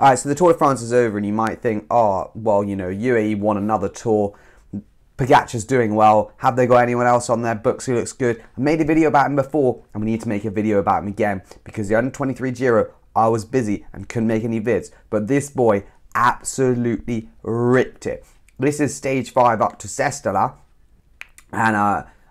All right, so the Tour de France is over, and you might think, oh, well, you know, UAE won another tour. Pogaca's doing well. Have they got anyone else on their books who looks good? I made a video about him before, and we need to make a video about him again, because the Under-23 Giro, I was busy and couldn't make any vids, but this boy absolutely ripped it. This is stage 5 up to Sestola, and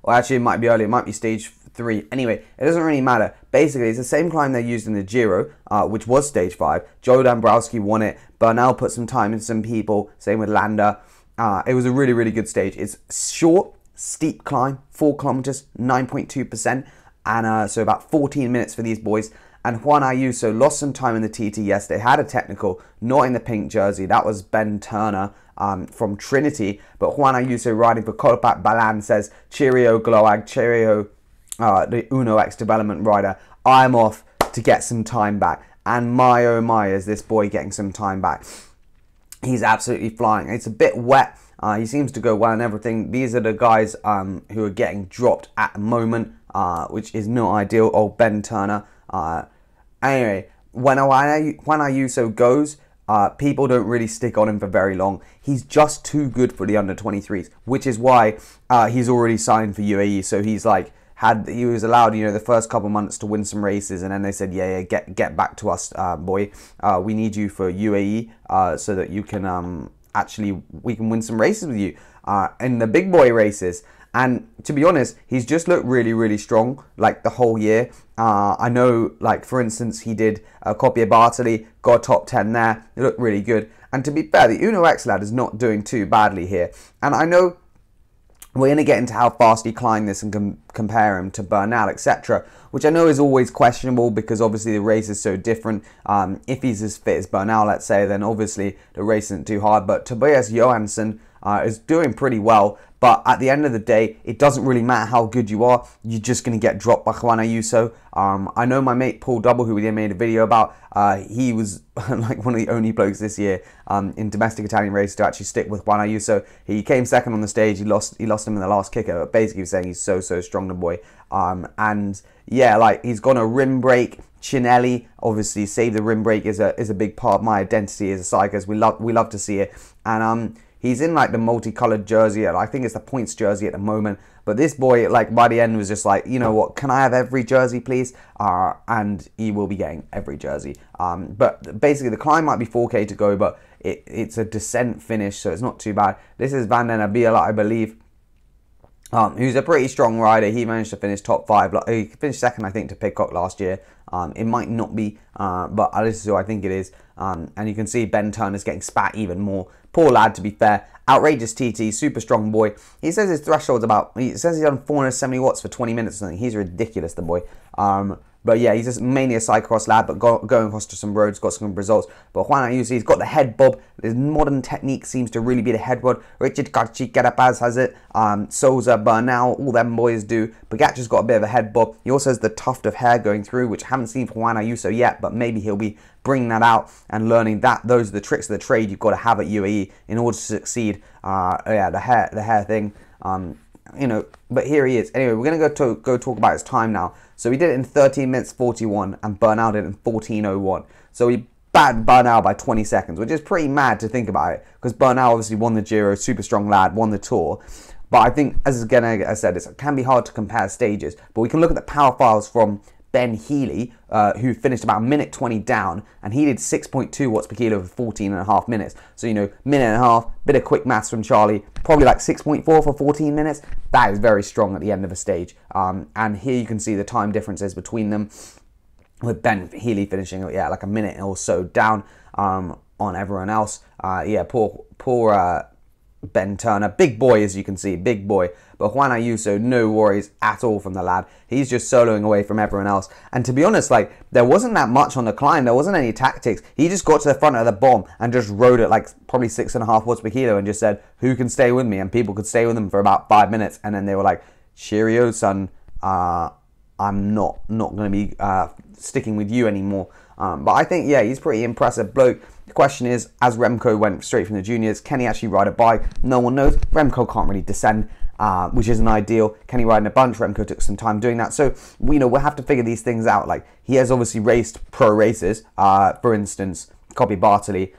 well, actually it might be early, it might be stage 3. Anyway, it doesn't really matter. Basically, it's the same climb they used in the Giro, which was stage 5. Joe Dombrowski won it. Bernal put some time in some people. Same with Landa. It was a really, really good stage. It's short, steep climb, 4 kilometers, 9.2%, and so about 14 minutes for these boys. And Juan Ayuso lost some time in the TT. Yes, they had a technical, not in the pink jersey. That was Ben Turner from Trinity. But Juan Ayuso, riding for Colpack Ballan, says, "Cheerio, Glowag, cheerio, the Uno X development rider. I'm off to get some time back." And my oh my, is this boy getting some time back? He's absolutely flying. It's a bit wet. He seems to go well and everything. These are the guys who are getting dropped at the moment, which is not ideal. Old Ben Turner. Anyway, when Ayuso goes, people don't really stick on him for very long. He's just too good for the under-23s, which is why he's already signed for UAE. So he's like, he was allowed, you know, the first couple months to win some races, and then they said, yeah, get back to us, boy. We need you for UAE so that you can we can win some races with you in the big boy races. And to be honest, he's just looked really, really strong, like, the whole year. I know, like, for instance, he did Kobe Bartoli, got top 10 there. It looked really good. And to be fair, the Uno X lad is not doing too badly here. And I know we're going to get into how fast he climbed this and compare him to Bernal, etc., which I know is always questionable because obviously the race is so different. If he's as fit as Bernal, let's say, then obviously the race isn't too hard. But Tobias Johansson is doing pretty well. But at the end of the day, it doesn't really matter how good you are. You're just going to get dropped by Juan Ayuso. I know my mate Paul Double, who we made a video about, he was like one of the only blokes this year in domestic Italian race to actually stick with Juan Ayuso. He came second on the stage. He lost him in the last kicker. But basically, he was saying he's so strong, the boy. And yeah, like, he's gone a rim break. Cinelli, obviously, save the rim break is a big part of my identity as a cyclist. We love to see it. And he's in, like, the multicolored jersey, and I think it's the points jersey at the moment. But this boy, like, by the end was just like, you know what, can I have every jersey, please? And he will be getting every jersey. But basically, the climb might be 4K to go, but it's a descent finish, so it's not too bad. This is Van Den Abeele, I believe, who's a pretty strong rider. He managed to finish top 5. Like, he finished second, I think, to Pickock last year. It might not be, but this is who I think it is. And you can see Ben Turner's getting spat even more. Poor lad, to be fair. Outrageous TT, super strong boy. He says his threshold's about, he says he's done 470 watts for 20 minutes or something. He's ridiculous, the boy. But yeah, he's just mainly a cyclocross lad, but going across to some roads, got some results. But Juan Ayuso, he's got the head bob. His modern technique seems to really be the head bob. Richard Carci, Carapaz has it. Souza, Bernal, all them boys do. Pogacha's got a bit of a head bob. He also has the tuft of hair going through, which I haven't seen for Juan Ayuso yet, but maybe he'll be bringing that out and learning that. Those are the tricks of the trade you've got to have at UAE in order to succeed. Yeah, the hair thing. You know, but here he is. Anyway, we're going to go talk about his time now. So he did it in 13 minutes 41, and Bernal did it in 14:01. So he batted Bernal by 20 seconds, which is pretty mad to think about it, because Bernal obviously won the Giro, super strong lad, won the Tour. But I think, as again I said, it can be hard to compare stages, but we can look at the power files from Ben Healy, who finished about 1:20 down, and he did 6.2 watts per kilo for 14.5 minutes. So, you know, 1.5 minutes, bit of quick maths from Charlie, probably like 6.4 for 14 minutes. That is very strong at the end of a stage. And here you can see the time differences between them, with Ben Healy finishing, yeah, like 1 minute or so down on everyone else. Yeah, poor Ben Turner, big boy, as you can see, big boy. But Juan Ayuso, no worries at all from the lad. He's just soloing away from everyone else. And to be honest, like, there wasn't that much on the climb. There wasn't any tactics. He just got to the front of the bomb and just rode it like probably 6.5 watts per kilo and just said, who can stay with me? And people could stay with him for about 5 minutes. And then they were like, cheerio, son. I'm not going to be sticking with you anymore. But I think, yeah, he's pretty impressive bloke. The question is, as Remco went straight from the juniors, can he actually ride a bike? No one knows. Remco can't really descend, which isn't ideal. Can he ride in a bunch? Remco took some time doing that. So, you know, we'll have to figure these things out. Like, he has obviously raced pro races. For instance, Kobe Bartoli.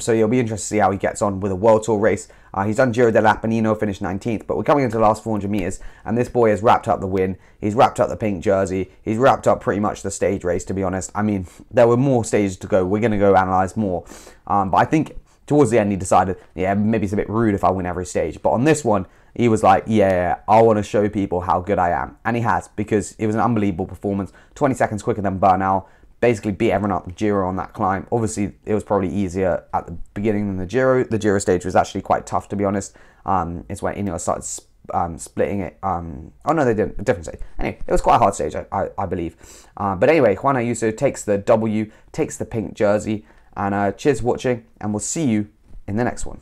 So you'll be interested to see how he gets on with a World Tour race. He's done Giro dell'Apennino, finished 19th, but we're coming into the last 400 metres, and this boy has wrapped up the win. He's wrapped up the pink jersey. He's wrapped up pretty much the stage race, to be honest. I mean, there were more stages to go. We're going to go analyse more. But I think towards the end he decided, yeah, maybe it's a bit rude if I win every stage. But on this one, he was like, yeah, I want to show people how good I am. And he has, because it was an unbelievable performance. 20 seconds quicker than Bernal. Basically beat everyone up the Giro on that climb. Obviously, it was probably easier at the beginning than the Giro. The Giro stage was actually quite tough, to be honest. It's when Ineos started splitting it. Oh, no, they didn't. A different stage. Anyway, it was quite a hard stage, I believe. But anyway, Juan Ayuso takes the W, takes the pink jersey. And cheers for watching, and we'll see you in the next one.